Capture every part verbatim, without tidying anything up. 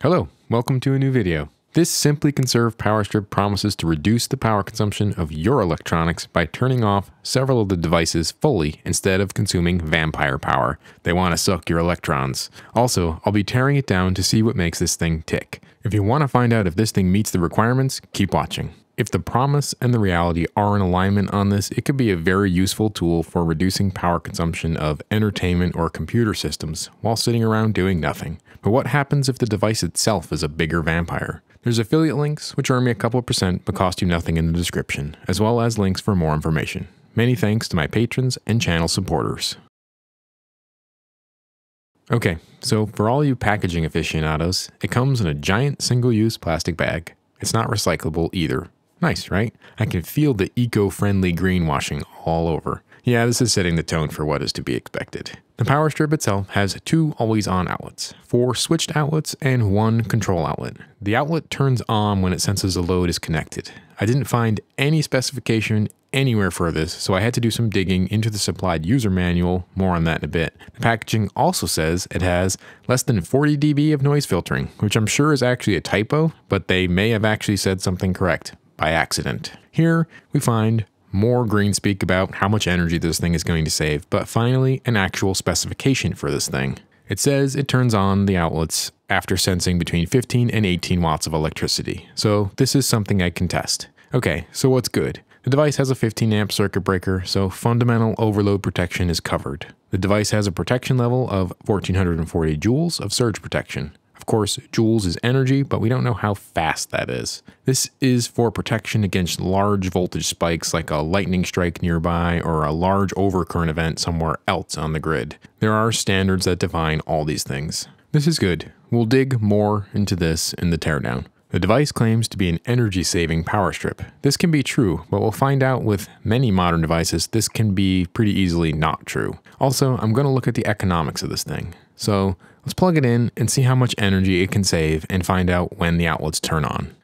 Hello, welcome to a new video. This Simply Conserve Power Strip promises to reduce the power consumption of your electronics by turning off several of the devices fully instead of consuming vampire power. They want to suck your electrons. Also, I'll be tearing it down to see what makes this thing tick. If you want to find out if this thing meets the requirements, keep watching. If the promise and the reality are in alignment on this, it could be a very useful tool for reducing power consumption of entertainment or computer systems while sitting around doing nothing. But what happens if the device itself is a bigger vampire? There's affiliate links, which earn me a couple of percent but cost you nothing in the description, as well as links for more information. Many thanks to my patrons and channel supporters. Okay, so for all you packaging aficionados, it comes in a giant single-use plastic bag. It's not recyclable either. Nice, right? I can feel the eco-friendly greenwashing all over. Yeah, this is setting the tone for what is to be expected. The power strip itself has two always-on outlets, four switched outlets, and one control outlet. The outlet turns on when it senses a load is connected. I didn't find any specification anywhere for this, so I had to do some digging into the supplied user manual, more on that in a bit. The packaging also says it has less than forty D B of noise filtering, which I'm sure is actually a typo, but they may have actually said something correct. By accident. Here we find more green speak about how much energy this thing is going to save, but finally an actual specification for this thing. It says it turns on the outlets after sensing between fifteen and eighteen watts of electricity, so this is something I can test. Okay, so what's good? The device has a fifteen amp circuit breaker, so fundamental overload protection is covered. The device has a protection level of one thousand four hundred forty joules of surge protection. Of course, joules is energy, but we don't know how fast that is. This is for protection against large voltage spikes like a lightning strike nearby or a large overcurrent event somewhere else on the grid. There are standards that define all these things. This is good. We'll dig more into this in the teardown. The device claims to be an energy-saving power strip. This can be true, but we'll find out with many modern devices, this can be pretty easily not true. Also, I'm going to look at the economics of this thing. So let's plug it in and see how much energy it can save and find out when the outlets turn on.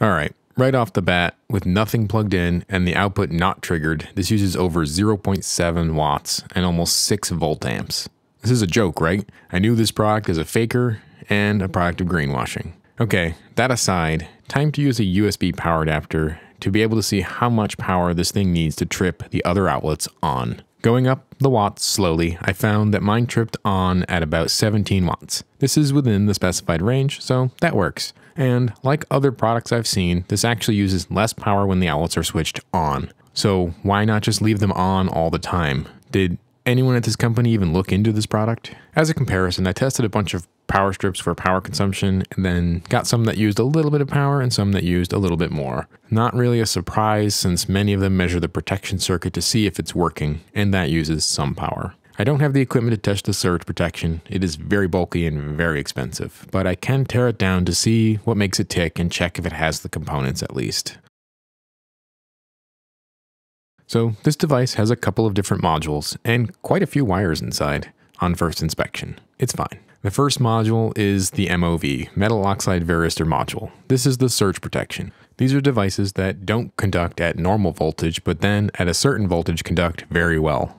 All right, right off the bat, with nothing plugged in and the output not triggered, this uses over zero point seven watts and almost six volt amps. This is a joke, right? I knew this product is a faker and a product of greenwashing. Okay, that aside, time to use a U S B power adapter to be able to see how much power this thing needs to trip the other outlets on. Going up the watts slowly, I found that mine tripped on at about seventeen watts. This is within the specified range, so that works. And like other products I've seen, this actually uses less power when the outlets are switched on. So why not just leave them on all the time? Did anyone at this company even look into this product? As a comparison, I tested a bunch of power strips for power consumption and then got some that used a little bit of power and some that used a little bit more. Not really a surprise since many of them measure the protection circuit to see if it's working, and that uses some power. I don't have the equipment to test the surge protection. It is very bulky and very expensive, but I can tear it down to see what makes it tick and check if it has the components at least. So this device has a couple of different modules and quite a few wires inside on first inspection. It's fine. The first module is the M O V, Metal Oxide Varistor module. This is the surge protection. These are devices that don't conduct at normal voltage, but then at a certain voltage conduct very well.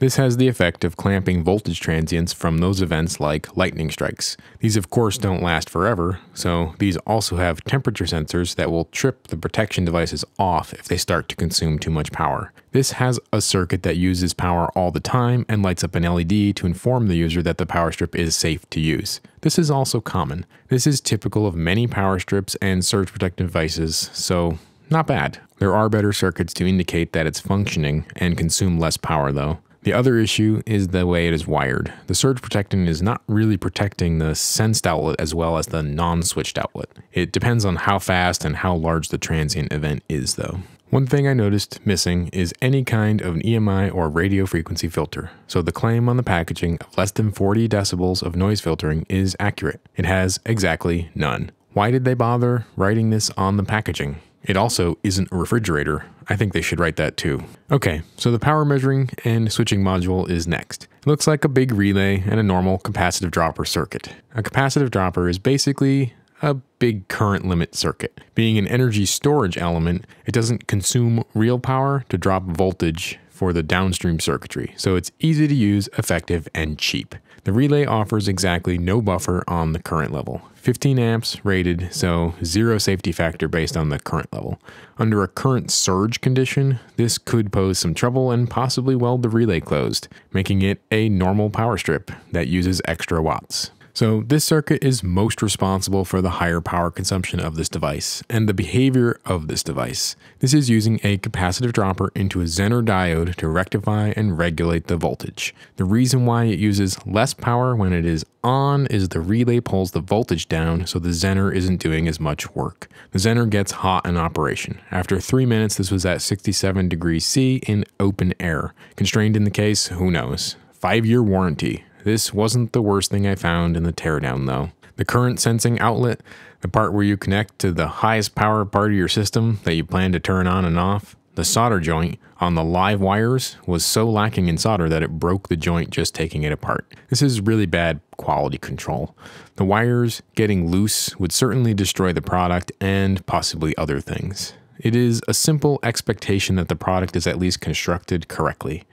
This has the effect of clamping voltage transients from those events like lightning strikes. These of course don't last forever, so these also have temperature sensors that will trip the protection devices off if they start to consume too much power. This has a circuit that uses power all the time and lights up an L E D to inform the user that the power strip is safe to use. This is also common. This is typical of many power strips and surge protective devices, so not bad. There are better circuits to indicate that it's functioning and consume less power though. The other issue is the way it is wired. The surge protection is not really protecting the sensed outlet as well as the non-switched outlet. It depends on how fast and how large the transient event is though. One thing I noticed missing is any kind of an E M I or radio frequency filter. So the claim on the packaging of less than forty decibels of noise filtering is accurate. It has exactly none. Why did they bother writing this on the packaging? It also isn't a refrigerator. I think they should write that too. Okay, so the power measuring and switching module is next. It looks like a big relay and a normal capacitive dropper circuit. A capacitive dropper is basically a big current limit circuit. Being an energy storage element, it doesn't consume real power to drop voltage for the downstream circuitry, so it's easy to use, effective, and cheap. The relay offers exactly no buffer on the current level. fifteen amps rated, so zero safety factor based on the current level. Under a current surge condition, this could pose some trouble and possibly weld the relay closed, making it a normal power strip that uses extra watts. So this circuit is most responsible for the higher power consumption of this device and the behavior of this device. This is using a capacitive dropper into a Zener diode to rectify and regulate the voltage. The reason why it uses less power when it is on is the relay pulls the voltage down so the Zener isn't doing as much work. The Zener gets hot in operation. After three minutes, this was at sixty-seven degrees C in open air. Constrained in the case, who knows? Five-year warranty. This wasn't the worst thing I found in the teardown though. The current sensing outlet, the part where you connect to the highest power part of your system that you plan to turn on and off, the solder joint on the live wires was so lacking in solder that it broke the joint just taking it apart. This is really bad quality control. The wires getting loose would certainly destroy the product and possibly other things. It is a simple expectation that the product is at least constructed correctly.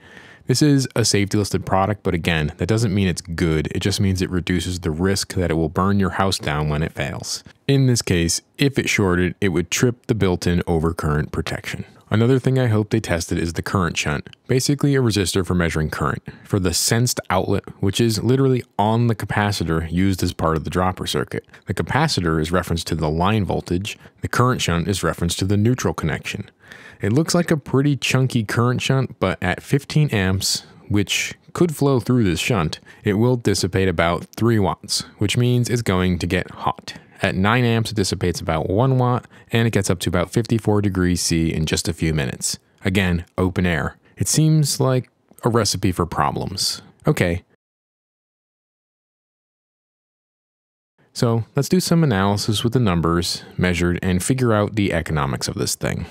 This is a safety listed product, but again, that doesn't mean it's good, it just means it reduces the risk that it will burn your house down when it fails. In this case, if it shorted, it would trip the built-in overcurrent protection. Another thing I hope they tested is the current shunt, basically a resistor for measuring current, for the sensed outlet, which is literally on the capacitor used as part of the dropper circuit. The capacitor is referenced to the line voltage, the current shunt is referenced to the neutral connection. It looks like a pretty chunky current shunt, but at fifteen amps, which could flow through this shunt, it will dissipate about three watts, which means it's going to get hot. At nine amps, it dissipates about one watt, and it gets up to about fifty-four degrees C in just a few minutes. Again, open air. It seems like a recipe for problems. Okay. So let's do some analysis with the numbers measured and figure out the economics of this thing.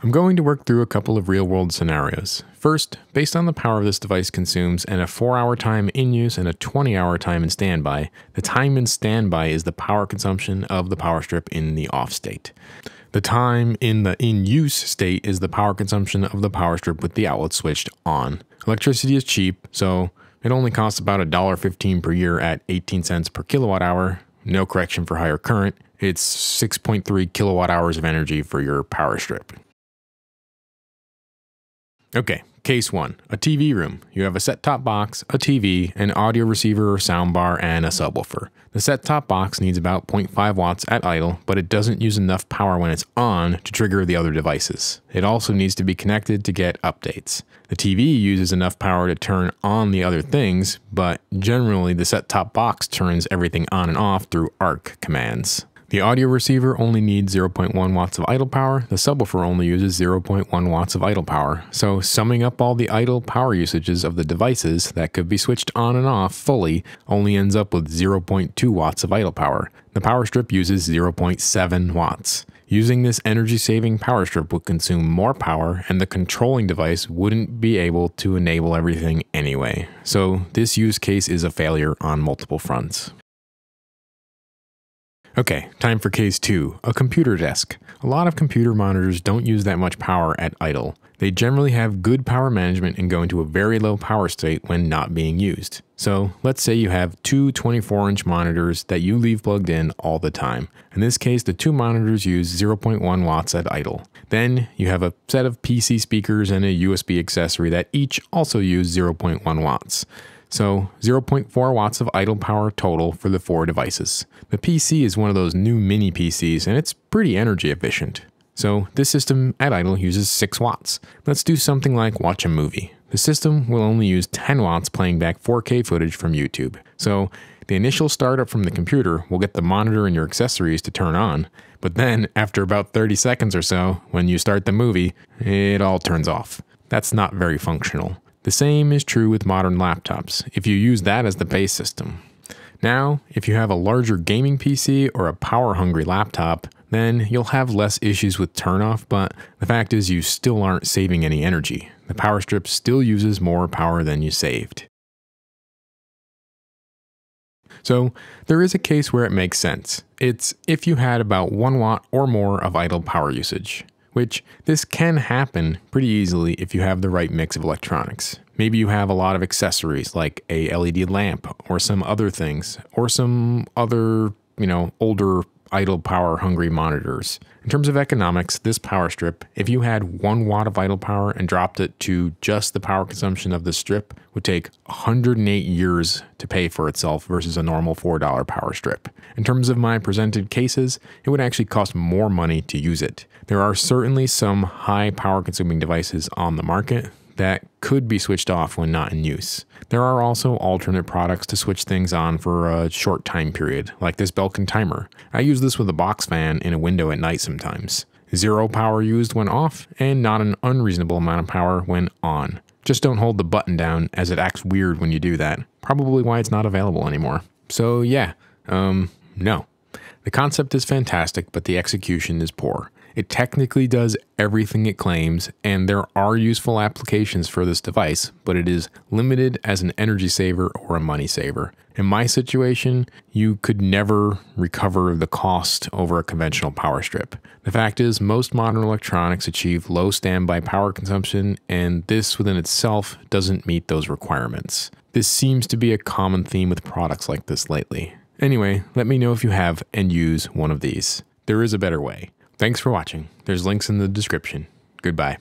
I'm going to work through a couple of real-world scenarios. First, based on the power this device consumes and a four hour time in use and a twenty hour time in standby, the time in standby is the power consumption of the power strip in the off state. The time in the in-use state is the power consumption of the power strip with the outlet switched on. Electricity is cheap, so it only costs about a dollar fifteen per year at eighteen cents per kilowatt hour. No correction for higher current. It's six point three kilowatt hours of energy for your power strip. Okay, case one, a T V room. You have a set-top box, a T V, an audio receiver or soundbar, and a subwoofer. The set-top box needs about zero point five watts at idle, but it doesn't use enough power when it's on to trigger the other devices. It also needs to be connected to get updates. The T V uses enough power to turn on the other things, but generally the set-top box turns everything on and off through A R C commands. The audio receiver only needs zero point one watts of idle power, the subwoofer only uses zero point one watts of idle power, so summing up all the idle power usages of the devices that could be switched on and off fully only ends up with zero point two watts of idle power. The power strip uses zero point seven watts. Using this energy-saving power strip would consume more power, and the controlling device wouldn't be able to enable everything anyway. So this use case is a failure on multiple fronts. Okay, time for case two, a computer desk. A lot of computer monitors don't use that much power at idle. They generally have good power management and go into a very low power state when not being used. So let's say you have two twenty-four inch monitors that you leave plugged in all the time. In this case, the two monitors use zero point one watts at idle. Then you have a set of P C speakers and a U S B accessory that each also use zero point one watts. So zero point four watts of idle power total for the four devices. The P C is one of those new mini P Cs and it's pretty energy efficient. So this system at idle uses six watts. Let's do something like watch a movie. The system will only use ten watts playing back four K footage from YouTube. So the initial startup from the computer will get the monitor and your accessories to turn on, but then after about thirty seconds or so, when you start the movie, it all turns off. That's not very functional. The same is true with modern laptops, if you use that as the base system. Now, if you have a larger gaming P C or a power-hungry laptop, then you'll have less issues with turn-off, but the fact is you still aren't saving any energy. The power strip still uses more power than you saved. So there is a case where it makes sense. It's if you had about one watt or more of idle power usage, which this can happen pretty easily if you have the right mix of electronics. Maybe you have a lot of accessories like a L E D lamp or some other things, or some other, you know, older idle power hungry monitors. In terms of economics, this power strip, if you had one watt of idle power and dropped it to just the power consumption of this strip, would take one hundred eight years to pay for itself versus a normal four dollar power strip. In terms of my presented cases, it would actually cost more money to use it. There are certainly some high power consuming devices on the market that could be switched off when not in use. There are also alternate products to switch things on for a short time period, like this Belkin timer. I use this with a box fan in a window at night sometimes. Zero power used when off, and not an unreasonable amount of power when on. Just don't hold the button down, as it acts weird when you do that. Probably why it's not available anymore. So yeah, um, no. The concept is fantastic, but the execution is poor. It technically does everything it claims, and there are useful applications for this device, but it is limited as an energy saver or a money saver. In my situation, you could never recover the cost over a conventional power strip. The fact is, most modern electronics achieve low standby power consumption, and this within itself doesn't meet those requirements. This seems to be a common theme with products like this lately. Anyway, let me know if you have and use one of these. There is a better way. Thanks for watching. There's links in the description. Goodbye.